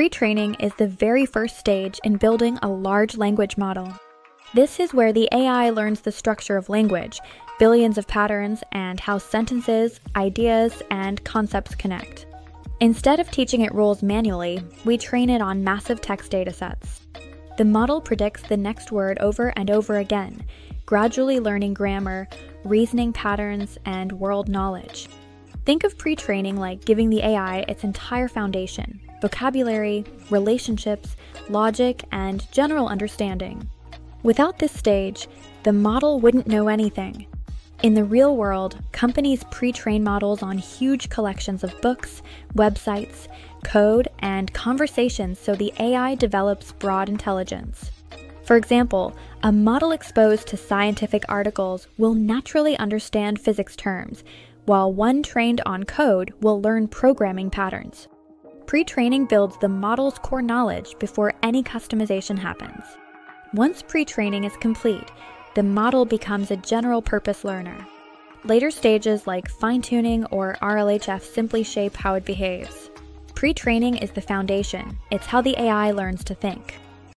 Pre-training is the very first stage in building a large language model. This is where the AI learns the structure of language, billions of patterns, and how sentences, ideas, and concepts connect. Instead of teaching it rules manually, we train it on massive text datasets. The model predicts the next word over and over again, gradually learning grammar, reasoning patterns, and world knowledge. Think of pre-training like giving the AI its entire foundation: vocabulary, relationships, logic, and general understanding. Without this stage, the model wouldn't know anything. In the real world, companies pre-train models on huge collections of books, websites, code, and conversations so the AI develops broad intelligence. For example, a model exposed to scientific articles will naturally understand physics terms, while one trained on code will learn programming patterns. Pre-training builds the model's core knowledge before any customization happens. Once pre-training is complete, the model becomes a general-purpose learner. Later stages like fine-tuning or RLHF simply shape how it behaves. Pre-training is the foundation. It's how the AI learns to think.